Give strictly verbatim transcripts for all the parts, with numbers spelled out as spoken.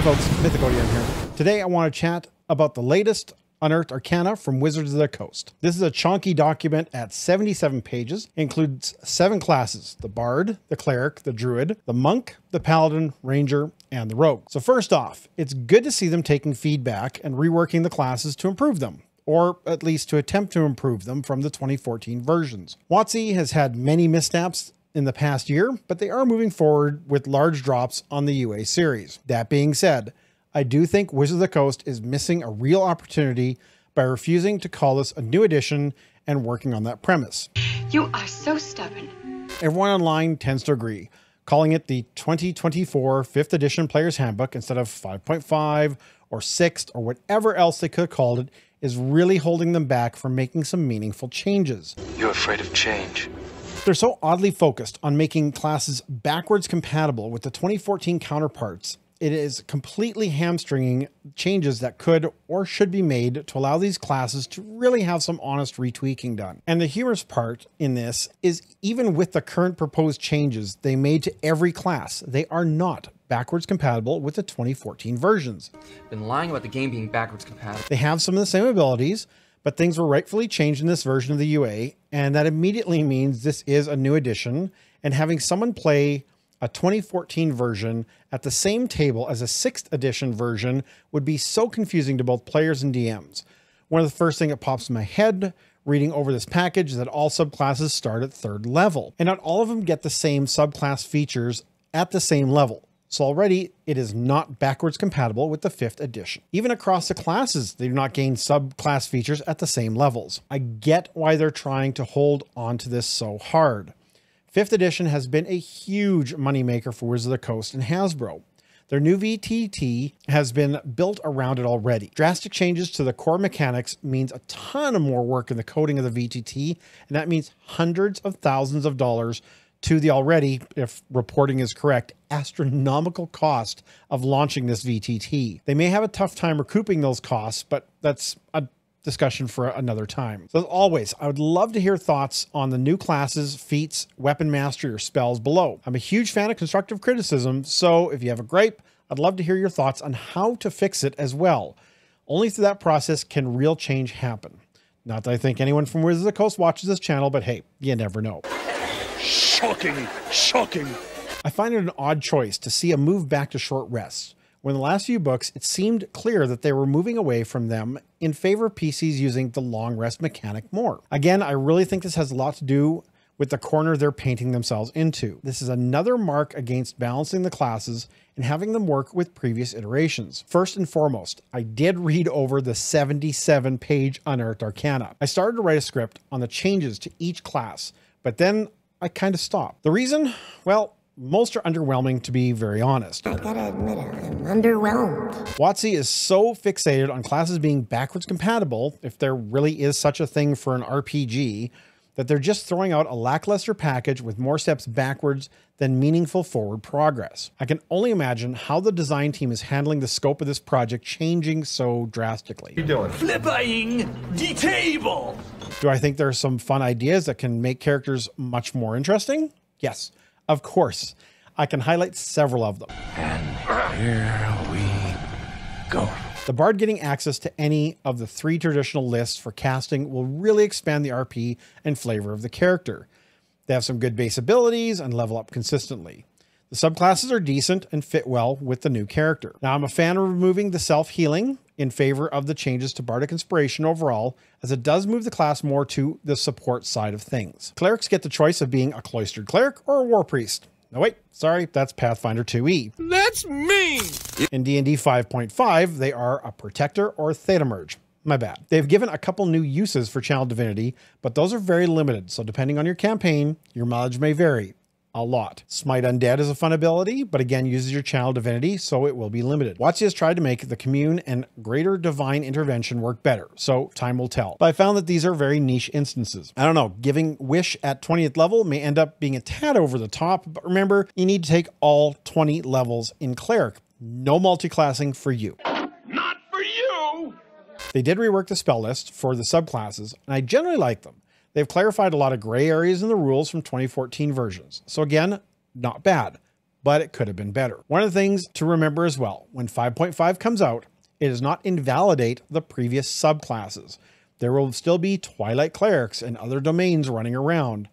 Hi folks, MythicODM here. Today I want to chat about the latest Unearthed Arcana from Wizards of the Coast. This is a chonky document at seventy-seven pages, includes seven classes: the Bard, the Cleric, the Druid, the Monk, the Paladin, Ranger, and the Rogue. So first off, it's good to see them taking feedback and reworking the classes to improve them, or at least to attempt to improve them from the twenty fourteen versions. WotC has had many missteps in the past year, but they are moving forward with large drops on the U A series. That being said, I do think Wizards of the Coast is missing a real opportunity by refusing to call this a new edition and working on that premise. You are so stubborn. Everyone online tends to agree, calling it the twenty twenty-four fifth edition Player's Handbook instead of five point five or sixth or whatever else they could have called it is really holding them back from making some meaningful changes. You're afraid of change. They're so oddly focused on making classes backwards compatible with the twenty fourteen counterparts. It is completely hamstringing changes that could or should be made to allow these classes to really have some honest retweaking done. And the humorous part in this is even with the current proposed changes they made to every class, they are not backwards compatible with the twenty fourteen versions. Been lying about the game being backwards compatible. They have some of the same abilities, but things were rightfully changed in this version of the U A, and that immediately means this is a new edition, and having someone play a twenty fourteen version at the same table as a sixth edition version would be so confusing to both players and D Ms. One of the first things that pops in my head reading over this package is that all subclasses start at third level, and not all of them get the same subclass features at the same level. So already it is not backwards compatible with the fifth edition. Even across the classes, they do not gain subclass features at the same levels. I get why they're trying to hold on to this so hard. Fifth edition has been a huge moneymaker for Wizards of the Coast and Hasbro. Their new V T T has been built around it already. Drastic changes to the core mechanics means a ton of more work in the coding of the V T T, and that means hundreds of thousands of dollars to the already, if reporting is correct, astronomical cost of launching this V T T. They may have a tough time recouping those costs, but that's a discussion for another time. So as always, I would love to hear thoughts on the new classes, feats, weapon mastery, or spells below. I'm a huge fan of constructive criticism, so if you have a gripe, I'd love to hear your thoughts on how to fix it as well. Only through that process can real change happen. Not that I think anyone from Wizards of the Coast watches this channel, but hey, you never know. Shocking, shocking. I find it an odd choice to see a move back to short rests, when the last few books, it seemed clear that they were moving away from them in favor of P Cs using the long rest mechanic more. Again, I really think this has a lot to do with the corner they're painting themselves into. This is another mark against balancing the classes and having them work with previous iterations. First and foremost, I did read over the seventy-seven page Unearthed Arcana. I started to write a script on the changes to each class, but then I kind of stopped. The reason? Well, most are underwhelming, to be very honest. I gotta admit, I'm underwhelmed. WotC is so fixated on classes being backwards compatible, if there really is such a thing for an R P G, that they're just throwing out a lackluster package with more steps backwards than meaningful forward progress. I can only imagine how the design team is handling the scope of this project changing so drastically. What are you doing? Flipping the table! Do I think there are some fun ideas that can make characters much more interesting? Yes. Of course, I can highlight several of them. And here we go. The Bard getting access to any of the three traditional lists for casting will really expand the R P and flavor of the character. They have some good base abilities and level up consistently. The subclasses are decent and fit well with the new character. Now, I'm a fan of removing the self-healing in favor of the changes to Bardic Inspiration overall, as it does move the class more to the support side of things. Clerics get the choice of being a cloistered cleric or a war priest. No, wait, sorry, that's Pathfinder two E. That's me! In D and D five point five, they are a protector or a thetamerge. My bad. They've given a couple new uses for Channel Divinity, but those are very limited, so depending on your campaign, your mileage may vary. A lot. Smite Undead is a fun ability, but again uses your Channel Divinity, so it will be limited. WotC has tried to make the Commune and Greater Divine Intervention work better, so time will tell. But I found that these are very niche instances. I don't know, giving Wish at twentieth level may end up being a tad over the top, but remember, you need to take all twenty levels in Cleric. No multi-classing for you. Not for you! They did rework the spell list for the subclasses, and I generally like them. They've clarified a lot of gray areas in the rules from twenty fourteen versions. So again, not bad. but it could have been better. One of the things to remember as well, when five point five comes out, it does not invalidate the previous subclasses. There will still be Twilight Clerics and other domains running around.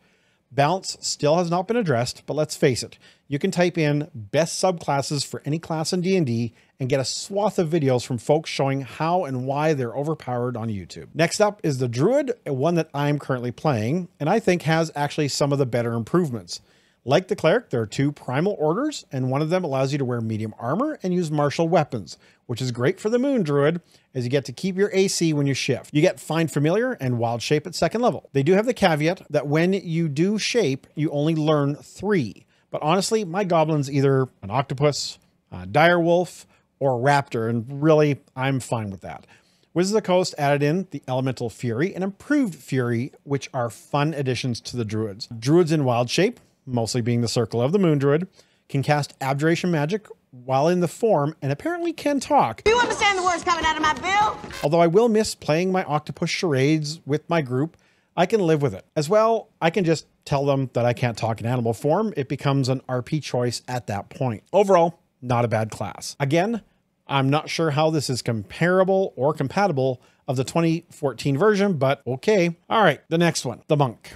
Bounce still has not been addressed, but let's face it, you can type in best subclasses for any class in D and D and get a swath of videos from folks showing how and why they're overpowered on YouTube. Next up is the Druid, one that I'm currently playing, and I think has actually some of the better improvements. Like the Cleric, there are two primal orders, and one of them allows you to wear medium armor and use martial weapons, which is great for the Moon Druid, as you get to keep your A C when you shift. You get Find Familiar and Wild Shape at second level. They do have the caveat that when you do shape, you only learn three. But honestly, my goblin's either an octopus, a dire wolf, or a raptor, and really, I'm fine with that. Wizards of the Coast added in the Elemental Fury and Improved Fury, which are fun additions to the Druids. Druids in Wild Shape, mostly being the circle of the Moon Druid, can cast Abjuration Magic while in the form and apparently can talk. Do you understand the words coming out of my bill? Although I will miss playing my octopus charades with my group, I can live with it. As well, I can just tell them that I can't talk in animal form. It becomes an R P choice at that point. Overall, not a bad class. Again, I'm not sure how this is comparable or compatible of the twenty fourteen version, but okay. All right, the next one, the Monk.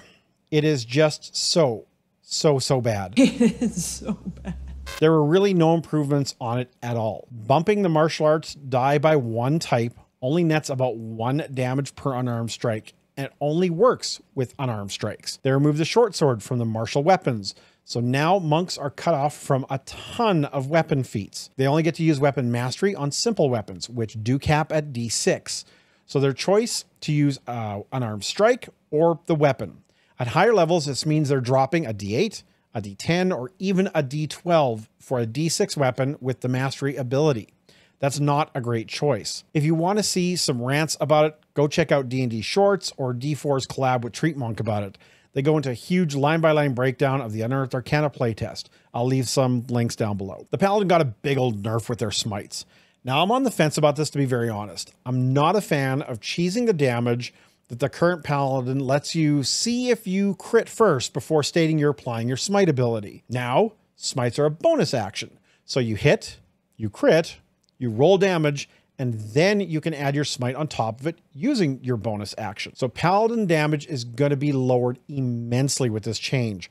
It is just so So, so bad. It is so bad. There were really no improvements on it at all. Bumping the martial arts die by one type only nets about one damage per unarmed strike, and it only works with unarmed strikes. They removed the short sword from the martial weapons, so now monks are cut off from a ton of weapon feats. They only get to use weapon mastery on simple weapons, which do cap at D six. So their choice to use uh, unarmed strike or the weapon. At higher levels, this means they're dropping a D eight, a D ten, or even a D twelve for a D six weapon with the mastery ability. That's not a great choice. If you want to see some rants about it, go check out D and D Shorts or D four's collab with Treatmonk about it. They go into a huge line-by-line breakdown of the Unearthed Arcana playtest. I'll leave some links down below. The Paladin got a big old nerf with their smites. Now, I'm on the fence about this, to be very honest. I'm not a fan of cheesing the damage that the current Paladin lets you see if you crit first before stating you're applying your smite ability. Now, smites are a bonus action. So you hit, you crit, you roll damage, and then you can add your smite on top of it using your bonus action. So Paladin damage is going to be lowered immensely with this change.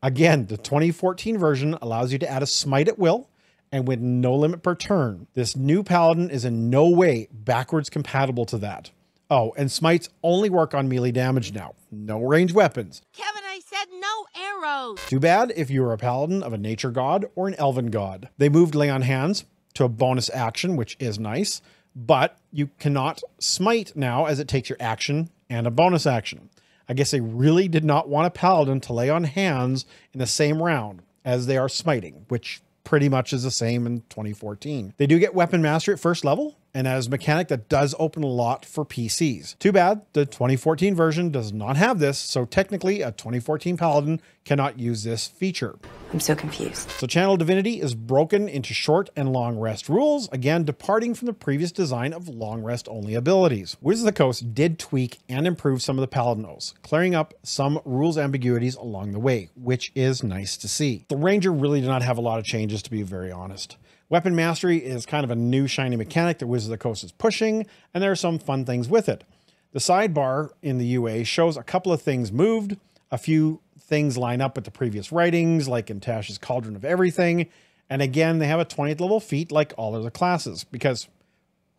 Again, the twenty fourteen version allows you to add a smite at will and with no limit per turn. This new Paladin is in no way backwards compatible to that. Oh, and smites only work on melee damage now. No range weapons. Kevin, I said no arrows. Too bad if you were a Paladin of a nature god or an elven god. They moved Lay on Hands to a bonus action, which is nice, but you cannot smite now as it takes your action and a bonus action. I guess they really did not want a Paladin to lay on hands in the same round as they are smiting, which pretty much is the same in twenty fourteen. They do get weapon mastery at first level, and that is a mechanic that does open a lot for P Cs. Too bad the twenty fourteen version does not have this, so technically a twenty fourteen Paladin cannot use this feature. I'm so confused. So Channel Divinity is broken into short and long rest rules, again departing from the previous design of long rest only abilities. Wizards of the Coast did tweak and improve some of the Paladinos, clearing up some rules ambiguities along the way, which is nice to see. The Ranger really did not have a lot of changes, to be very honest. Weapon mastery is kind of a new shiny mechanic that Wizards of the Coast is pushing, and there are some fun things with it. The sidebar in the U A shows a couple of things moved, a few things line up with the previous writings, like in Tasha's Cauldron of Everything, and again, they have a twentieth level feat like all other classes, because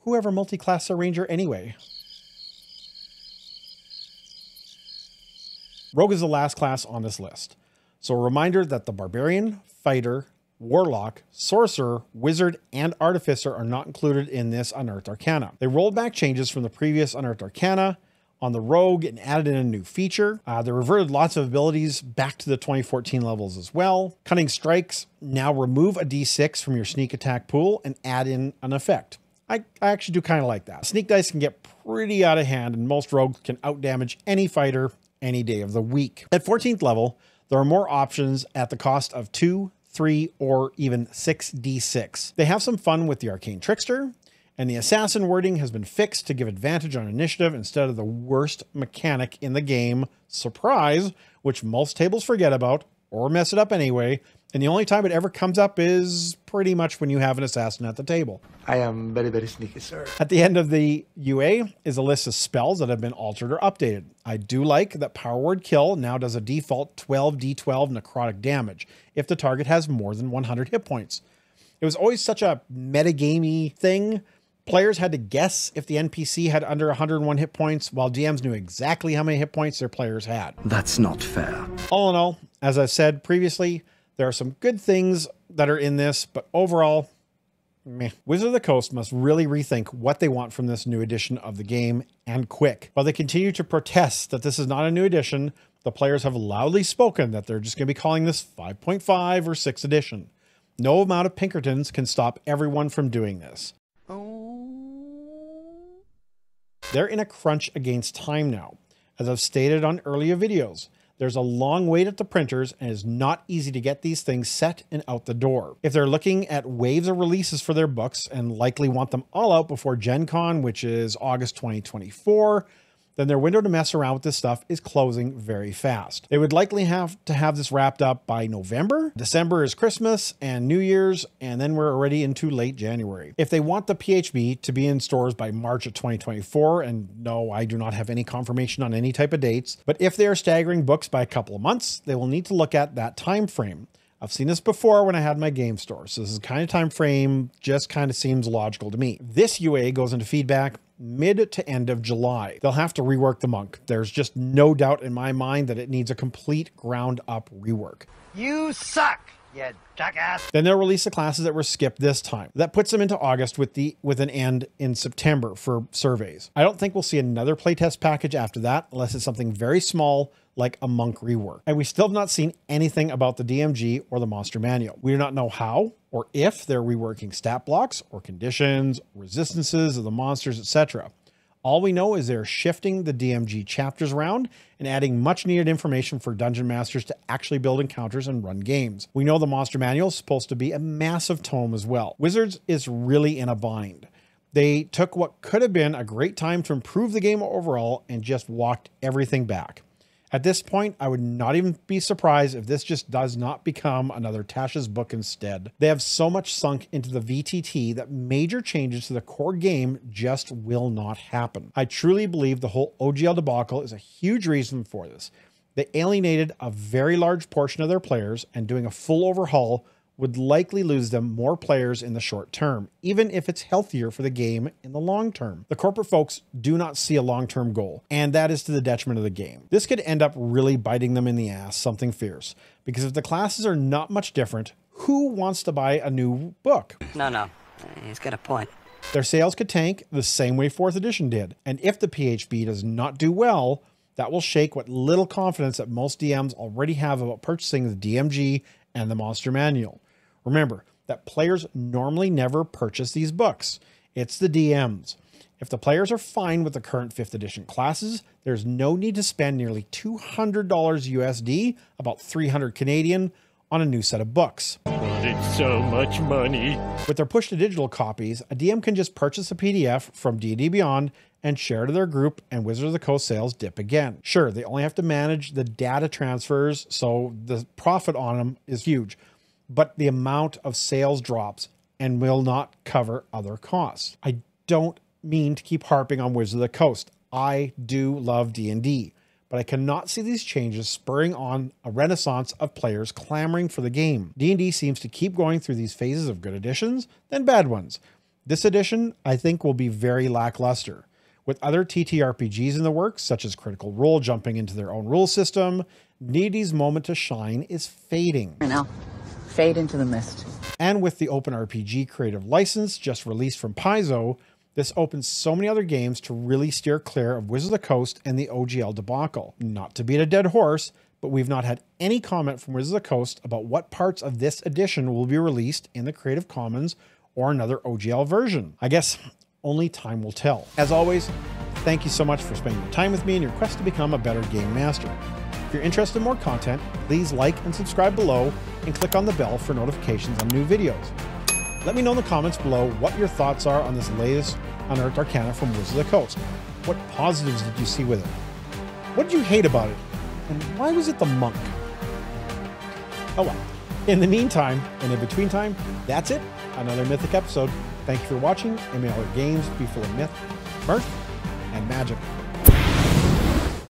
whoever multi-classed a Ranger anyway? Rogue is the last class on this list, so a reminder that the Barbarian, Fighter, Warlock, Sorcerer, Wizard, and Artificer are not included in this Unearthed Arcana. They rolled back changes from the previous Unearthed Arcana on the Rogue and added in a new feature. Uh, they reverted lots of abilities back to the twenty fourteen levels as well. Cunning Strikes now remove a D six from your sneak attack pool and add in an effect. I, I actually do kind of like that. Sneak dice can get pretty out of hand, and most rogues can outdamage any fighter any day of the week. At fourteenth level, there are more options at the cost of two, three, or even six D six. They have some fun with the Arcane Trickster, and the Assassin wording has been fixed to give advantage on initiative instead of the worst mechanic in the game, surprise, which most tables forget about or mess it up anyway. And the only time it ever comes up is pretty much when you have an assassin at the table. I am very, very sneaky, sir. At the end of the U A is a list of spells that have been altered or updated. I do like that Power Word Kill now does a default twelve d twelve necrotic damage if the target has more than one hundred hit points. It was always such a metagamey thing. Players had to guess if the N P C had under one hundred one hit points, while D Ms knew exactly how many hit points their players had. That's not fair. All in all, as I've said previously, there are some good things that are in this, but overall, meh. Wizards of the Coast must really rethink what they want from this new edition of the game, and quick. While they continue to protest that this is not a new edition, the players have loudly spoken that they're just going to be calling this five point five or sixth edition. No amount of Pinkertons can stop everyone from doing this. Oh. They're in a crunch against time now. As I've stated on earlier videos, there's a long wait at the printers and it's not easy to get these things set and out the door. If they're looking at waves of releases for their books and likely want them all out before Gen Con, which is August twenty twenty-four, then their window to mess around with this stuff is closing very fast. They would likely have to have this wrapped up by November. December is Christmas and New Year's, and then we're already into late January. If they want the P H B to be in stores by March of twenty twenty-four, and no, I do not have any confirmation on any type of dates, but if they are staggering books by a couple of months, they will need to look at that time frame. I've seen this before when I had my game store, so this is kind of time frame, just kind of seems logical to me. This U A goes into feedback mid to end of July. They'll have to rework the monk. There's just no doubt in my mind that it needs a complete ground up rework. You suck, you jackass. Then they'll release the classes that were skipped this time. That puts them into August with the with an end in September for surveys. I don't think we'll see another playtest package after that, unless it's something very small, like a monk rework. And we still have not seen anything about the D M G or the monster manual. We do not know how or if they're reworking stat blocks or conditions, resistances of the monsters, et cetera. All we know is they're shifting the D M G chapters around and adding much needed information for dungeon masters to actually build encounters and run games. We know the monster manual is supposed to be a massive tome as well. Wizards is really in a bind. They took what could have been a great time to improve the game overall and just walked everything back. At this point, I would not even be surprised if this just does not become another Tasha's book instead. They have so much sunk into the V T T that major changes to the core game just will not happen. I truly believe the whole O G L debacle is a huge reason for this. They alienated a very large portion of their players, and doing a full overhaul would likely lose them more players in the short term, even if it's healthier for the game in the long term. The corporate folks do not see a long-term goal, and that is to the detriment of the game. This could end up really biting them in the ass, something fierce, because if the classes are not much different, who wants to buy a new book? No, no, he's got a point. Their sales could tank the same way fourth edition did, and if the P H B does not do well, that will shake what little confidence that most D Ms already have about purchasing the D M G and the Monster Manual. Remember that players normally never purchase these books. It's the D Ms. If the players are fine with the current fifth edition classes, there's no need to spend nearly two hundred dollars U S D, about three hundred Canadian, on a new set of books. But it's so much money. With their push to digital copies, a D M can just purchase a P D F from D and D Beyond and share to their group, and Wizards of the Coast sales dip again. Sure, they only have to manage the data transfers, so the profit on them is huge, but the amount of sales drops and will not cover other costs. I don't mean to keep harping on Wizards of the Coast. I do love D and D, but I cannot see these changes spurring on a renaissance of players clamoring for the game. D and D seems to keep going through these phases of good editions, then bad ones. This edition, I think, will be very lackluster. With other T T R P Gs in the works, such as Critical Role jumping into their own rule system, D and D's moment to shine is fading. I know. Fade into the mist. And with the Open R P G Creative License just released from Paizo, this opens so many other games to really steer clear of Wizards of the Coast and the O G L debacle. Not to beat a dead horse, but we've not had any comment from Wizards of the Coast about what parts of this edition will be released in the Creative Commons or another O G L version. I guess only time will tell. As always, thank you so much for spending your time with me in your quest to become a better game master. If you're interested in more content, please like and subscribe below and click on the bell for notifications on new videos. Let me know in the comments below what your thoughts are on this latest Unearthed Arcana from Wizards of the Coast. What positives did you see with it? What did you hate about it? And why was it the monk? Oh well. In the meantime, and in between time, that's it. Another Mythic episode. Thank you for watching, and may all your games be full of myth, mirth, and magic.